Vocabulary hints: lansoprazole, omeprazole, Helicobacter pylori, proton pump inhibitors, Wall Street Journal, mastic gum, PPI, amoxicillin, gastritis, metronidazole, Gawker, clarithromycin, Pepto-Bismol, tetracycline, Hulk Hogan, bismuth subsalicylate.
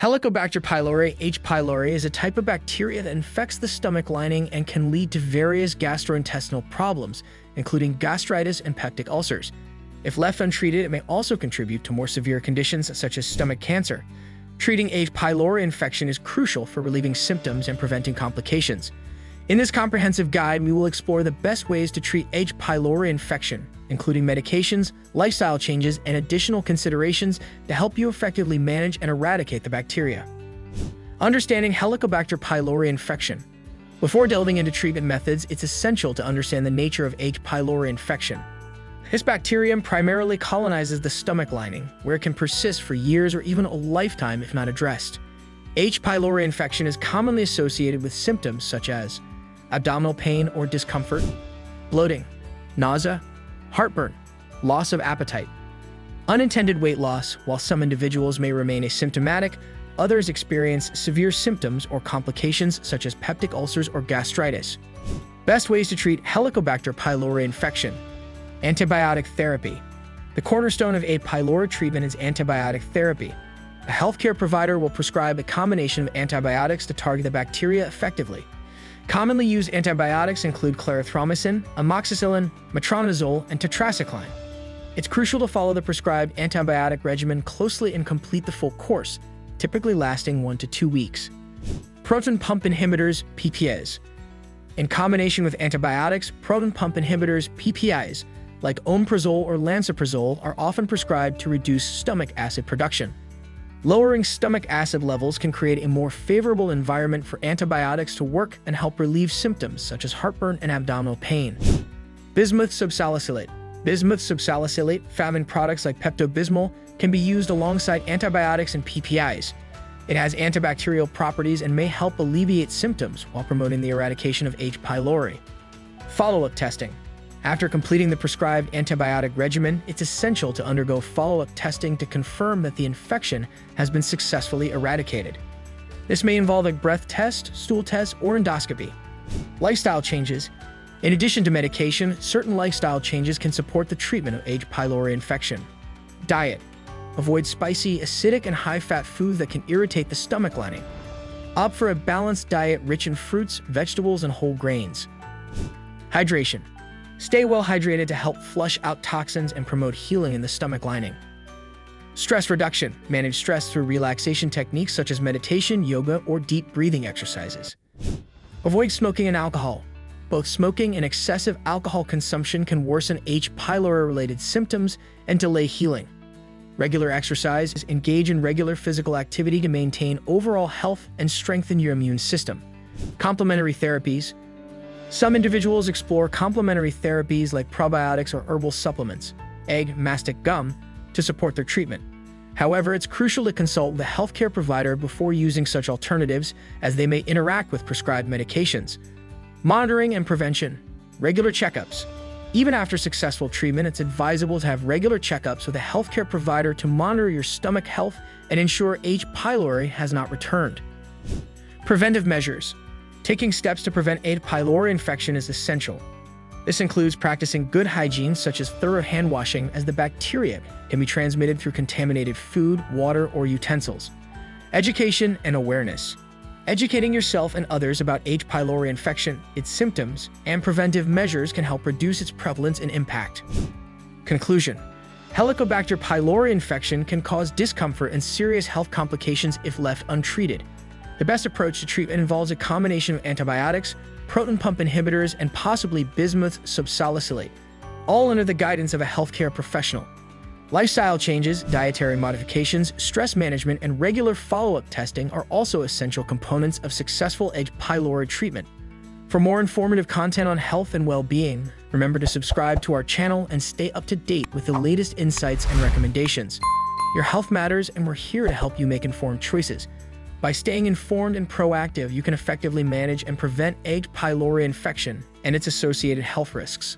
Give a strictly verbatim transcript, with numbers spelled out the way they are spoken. Helicobacter pylori, H. pylori, is a type of bacteria that infects the stomach lining and can lead to various gastrointestinal problems, including gastritis and peptic ulcers. If left untreated, it may also contribute to more severe conditions such as stomach cancer. Treating H. pylori infection is crucial for relieving symptoms and preventing complications. In this comprehensive guide, we will explore the best ways to treat H. pylori infection, including medications, lifestyle changes, and additional considerations to help you effectively manage and eradicate the bacteria. Understanding Helicobacter pylori infection. Before delving into treatment methods, it's essential to understand the nature of H. pylori infection. This bacterium primarily colonizes the stomach lining, where it can persist for years or even a lifetime if not addressed. H. pylori infection is commonly associated with symptoms such as abdominal pain or discomfort, bloating, nausea, heartburn, loss of appetite, unintended weight loss. While some individuals may remain asymptomatic, others experience severe symptoms or complications such as peptic ulcers or gastritis. Best ways to treat Helicobacter pylori infection. Antibiotic therapy. The cornerstone of H. pylori treatment is antibiotic therapy. A healthcare provider will prescribe a combination of antibiotics to target the bacteria effectively. Commonly used antibiotics include clarithromycin, amoxicillin, metronidazole, and tetracycline. It's crucial to follow the prescribed antibiotic regimen closely and complete the full course, typically lasting one to two weeks. Proton pump inhibitors, P P Is. In combination with antibiotics, proton pump inhibitors, P P Is, like omeprazole or lansoprazole, are often prescribed to reduce stomach acid production. Lowering stomach acid levels can create a more favorable environment for antibiotics to work and help relieve symptoms such as heartburn and abdominal pain. Bismuth subsalicylate. Bismuth subsalicylate, found in products like Pepto-Bismol, can be used alongside antibiotics and P P Is. It has antibacterial properties and may help alleviate symptoms while promoting the eradication of H. pylori. Follow-up testing. After completing the prescribed antibiotic regimen, it's essential to undergo follow-up testing to confirm that the infection has been successfully eradicated. This may involve a breath test, stool test, or endoscopy. Lifestyle changes. In addition to medication, certain lifestyle changes can support the treatment of H. pylori infection. Diet. Avoid spicy, acidic, and high-fat foods that can irritate the stomach lining. Opt for a balanced diet rich in fruits, vegetables, and whole grains. Hydration. Stay well hydrated to help flush out toxins and promote healing in the stomach lining. Stress reduction. Manage stress through relaxation techniques such as meditation, yoga, or deep breathing exercises. Avoid smoking and alcohol. Both smoking and excessive alcohol consumption can worsen H. pylori-related symptoms and delay healing. Regular exercise. Engage in regular physical activity to maintain overall health and strengthen your immune system. Complementary therapies. Some individuals explore complementary therapies like probiotics or herbal supplements, egg, mastic gum, to support their treatment. However, it's crucial to consult the healthcare provider before using such alternatives, as they may interact with prescribed medications. Monitoring and prevention. Regular checkups. Even after successful treatment, it's advisable to have regular checkups with a healthcare provider to monitor your stomach health and ensure H. pylori has not returned. Preventive measures. Taking steps to prevent H. pylori infection is essential. This includes practicing good hygiene such as thorough hand washing, as the bacteria can be transmitted through contaminated food, water, or utensils. Education and awareness. Educating yourself and others about H. pylori infection, its symptoms, and preventive measures can help reduce its prevalence and impact. Conclusion. Helicobacter pylori infection can cause discomfort and serious health complications if left untreated. The best approach to treatment involves a combination of antibiotics, proton pump inhibitors, and possibly bismuth subsalicylate, all under the guidance of a healthcare professional. Lifestyle changes, dietary modifications, stress management, and regular follow-up testing are also essential components of successful H. pylori treatment. For more informative content on health and well-being, remember to subscribe to our channel and stay up to date with the latest insights and recommendations. Your health matters, and we're here to help you make informed choices. By staying informed and proactive, you can effectively manage and prevent H. pylori infection and its associated health risks.